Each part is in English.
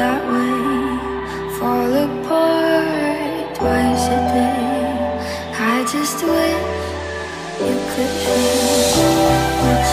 that we fall apart twice a day. I just wish you could change what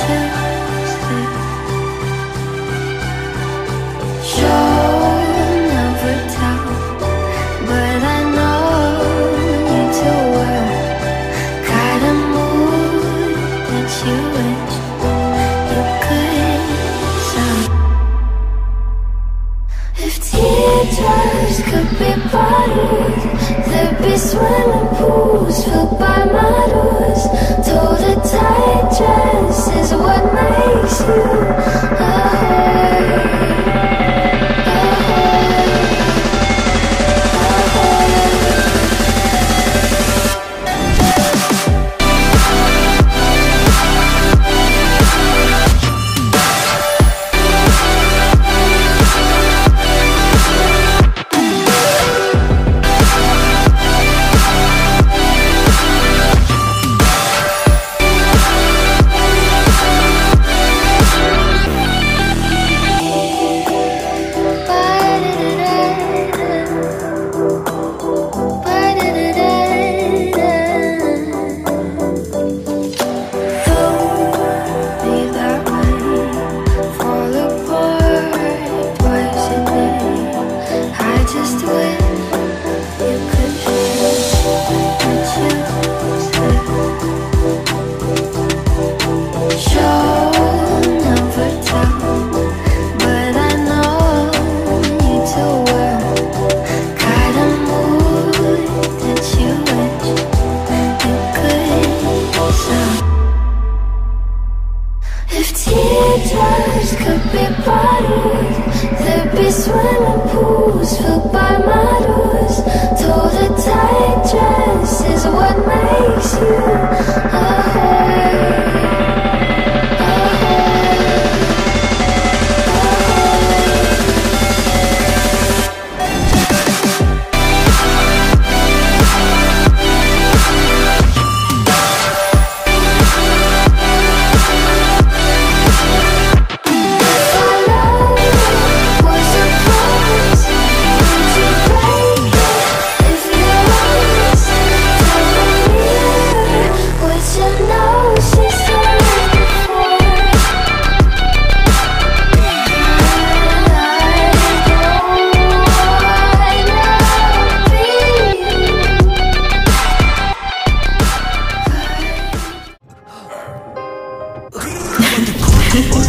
you could be bodies, there'd be swimming pools filled by models. Told a tight dress is what makes you